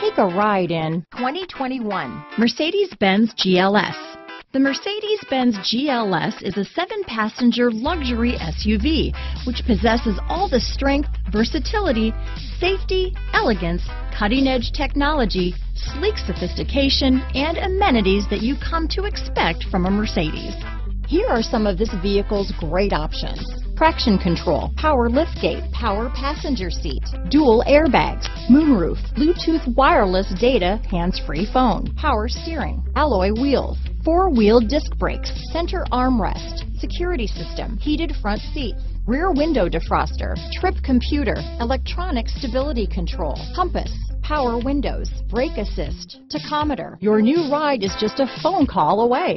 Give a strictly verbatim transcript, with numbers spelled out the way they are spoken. Take a ride in twenty twenty-one Mercedes-Benz G L S. The Mercedes-Benz G L S is a seven passenger luxury S U V, which possesses all the strength, versatility, safety, elegance, cutting-edge technology, sleek sophistication, and amenities that you come to expect from a Mercedes. Here are some of this vehicle's great options: traction control, power liftgate, power passenger seat, dual airbags, moonroof, Bluetooth wireless data, hands-free phone, power steering, alloy wheels, four-wheel disc brakes, center armrest, security system, heated front seats, rear window defroster, trip computer, electronic stability control, compass, power windows, brake assist, tachometer. Your new ride is just a phone call away.